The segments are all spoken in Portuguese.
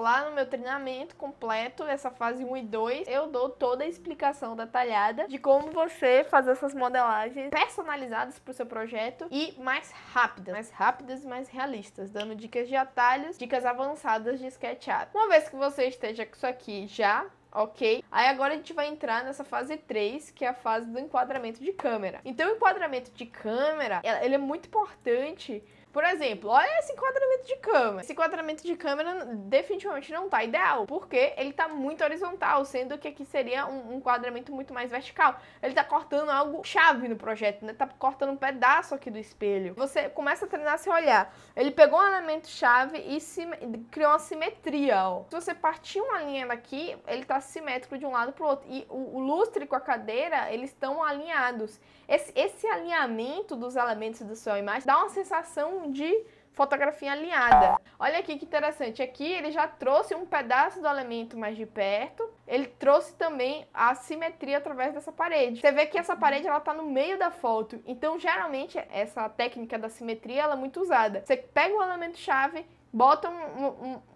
lá no meu treinamento completo, essa fase 1 e 2, eu dou toda a explicação detalhada de como você fazer essas modelagens personalizadas para o seu projeto e mais rápidas e mais realistas, dando dicas de atalhos, dicas avançadas de SketchUp. Uma vez que você esteja com isso aqui já ok? Aí agora a gente vai entrar nessa fase 3, que é a fase do enquadramento de câmera. Então o enquadramento de câmera, ele é muito importante. Por exemplo, olha esse enquadramento de câmera. Esse enquadramento de câmera definitivamente não tá ideal, porque ele tá muito horizontal, sendo que aqui seria um enquadramento muito mais vertical. Ele tá cortando algo chave no projeto, né? Tá cortando um pedaço aqui do espelho. Você começa a treinar seu olhar. Ele pegou um elemento chave e criou uma simetria, ó. Se você partir uma linha daqui, ele tá simétrico de um lado pro outro. E o lustre com a cadeira, eles estão alinhados. Esse alinhamento dos elementos da sua imagem dá uma sensação de fotografia alinhada. Olha aqui que interessante, aqui ele já trouxe um pedaço do elemento mais de perto, ele trouxe também a simetria através dessa parede. Você vê que essa parede ela tá no meio da foto, então geralmente essa técnica da simetria ela é muito usada. Você pega um elemento chave, bota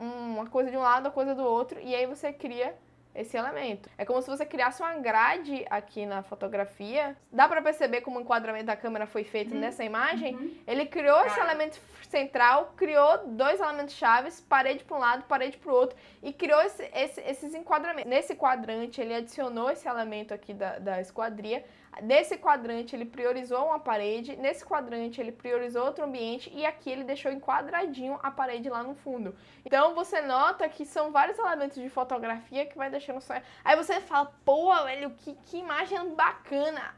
uma coisa de um lado, uma coisa do outro, e aí você cria esse elemento. É como se você criasse uma grade aqui na fotografia. Dá pra perceber como o enquadramento da câmera foi feito nessa imagem? Ele criou esse elemento central, criou dois elementos chaves, parede para um lado, parede para o outro, e criou esses enquadramentos. Nesse quadrante ele adicionou esse elemento aqui da esquadria, nesse quadrante ele priorizou uma parede, nesse quadrante ele priorizou outro ambiente, e aqui ele deixou enquadradinho a parede lá no fundo. Então você nota que são vários elementos de fotografia que vai deixando só... Aí você fala, pô, velho, que imagem bacana!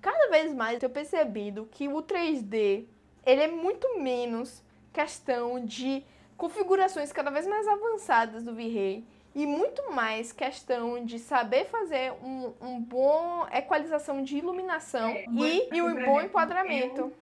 Cada vez mais eu tenho percebido que o 3D, ele é muito menos questão de configurações cada vez mais avançadas do V-Ray, e muito mais questão de saber fazer uma boa equalização de iluminação e um bom enquadramento.